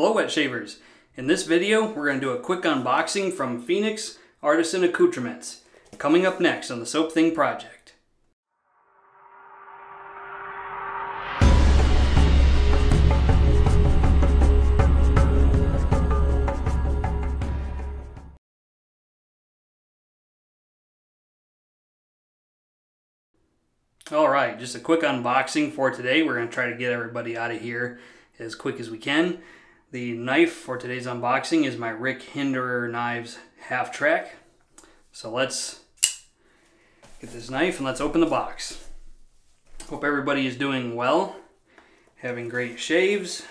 Hello Wet Shavers! In this video we're going to do a quick unboxing from Phoenix Artisan Accoutrements, coming up next on the Soap Thing Project. Alright, just a quick unboxing for today. We're going to try to get everybody out of here as quick as we can. The knife for today's unboxing is my Rick Hinderer Knives Half-Track. So let's get this knife and let's open the box. Hope everybody is doing well, having great shaves,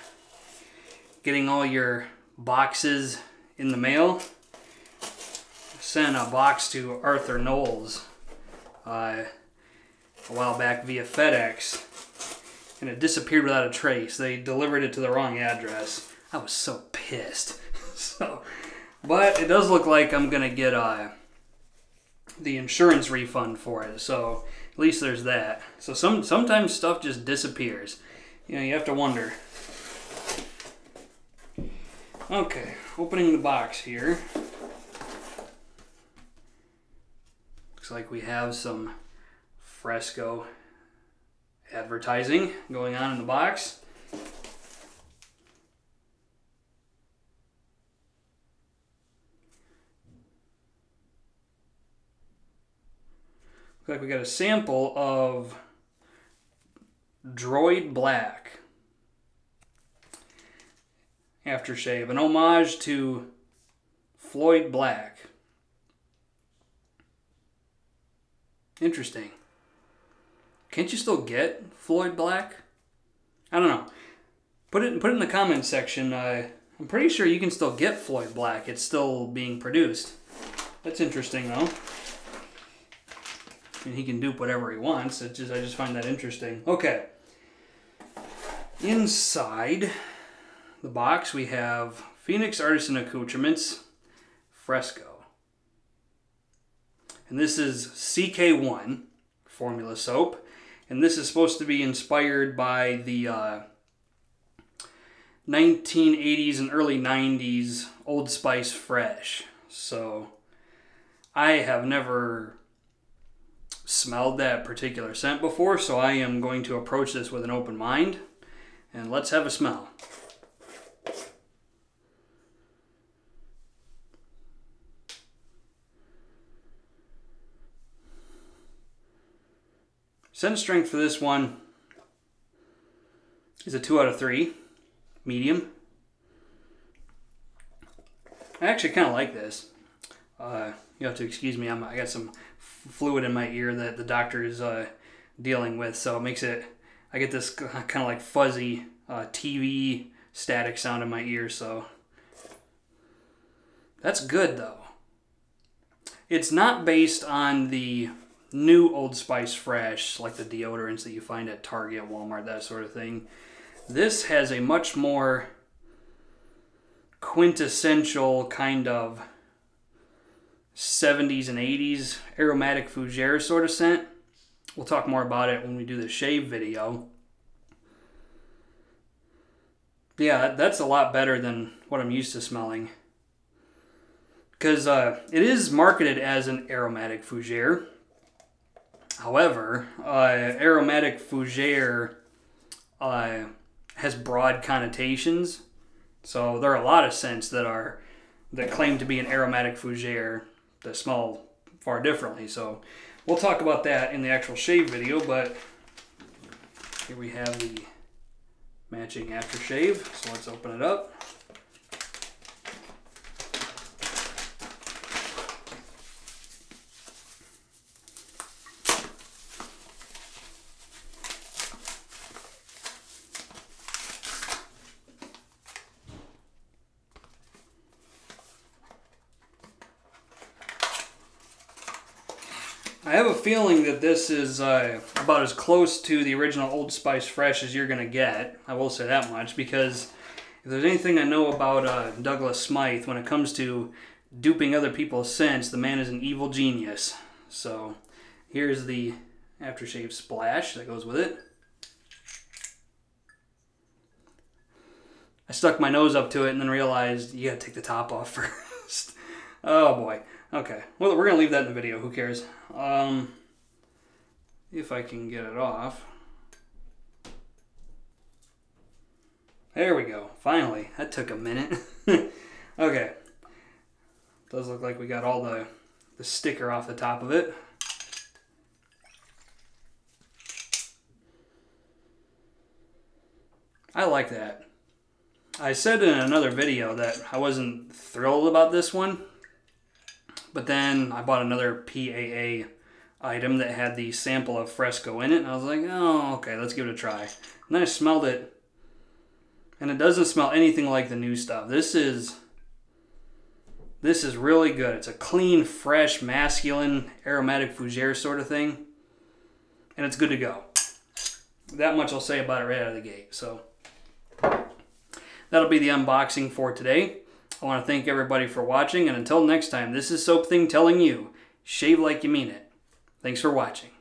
getting all your boxes in the mail. Sent a box to Arthur Knowles a while back via FedEx, and it disappeared without a trace. They delivered it to the wrong address. I was so pissed. But it does look like I'm gonna get the insurance refund for it, so at least there's that. So sometimes stuff just disappears. You know, you have to wonder. Okay, opening the box here. Looks like we have some Fresco advertising going on in the box. Looks like we got a sample of Droid Black aftershave, an homage to Floyd Black. Interesting. Can't you still get Floyd Black? I don't know. Put it in the comments section. I'm pretty sure you can still get Floyd Black. It's still being produced. That's interesting though. And he can dupe whatever he wants. I just find that interesting. Okay. Inside the box we have Phoenix Artisan Accoutrements Fresco. And this is CK1 Formula soap. And this is supposed to be inspired by the 1980s and early 90s Old Spice Fresh. So I have never smelled that particular scent before, so I am going to approach this with an open mind, and let's have a smell. Scent strength for this one is a 2 out of 3, medium. I actually kind of like this. You have to excuse me, I got some fluid in my ear that the doctor is dealing with, so it makes it, I get this kind of like fuzzy TV static sound in my ear, so. That's good though. It's not based on the new Old Spice Fresh, like the deodorants that you find at Target, Walmart, that sort of thing. This has a much more quintessential kind of 70s and 80s aromatic fougere sort of scent. We'll talk more about it when we do the shave video. Yeah, that's a lot better than what I'm used to smelling. Because it is marketed as an aromatic fougere. However, aromatic fougere has broad connotations. So there are a lot of scents that claim to be an aromatic fougere that smell far differently, so we'll talk about that in the actual shave video. But here we have the matching aftershave, so let's open it up. I have a feeling that this is about as close to the original Old Spice Fresh as you're going to get. I will say that much, because if there's anything I know about Douglas Smythe when it comes to duping other people's scents, the man is an evil genius. So here's the aftershave splash that goes with it. I stuck my nose up to it and then realized you gotta take the top off first. Oh boy. Okay. Well, we're gonna leave that in the video. Who cares? If I can get it off. There we go. Finally. That took a minute. Okay. Does look like we got all the sticker off the top of it. I like that. I said in another video that I wasn't thrilled about this one, but then I bought another PAA item that had the sample of Fresco in it, and I was like, oh, okay, let's give it a try. And then I smelled it, and it doesn't smell anything like the new stuff. This is really good. It's a clean, fresh, masculine, aromatic fougere sort of thing, and it's good to go. That much I'll say about it right out of the gate, so... That'll be the unboxing for today. I want to thank everybody for watching, and until next time, this is Soap Thing telling you, shave like you mean it. Thanks for watching.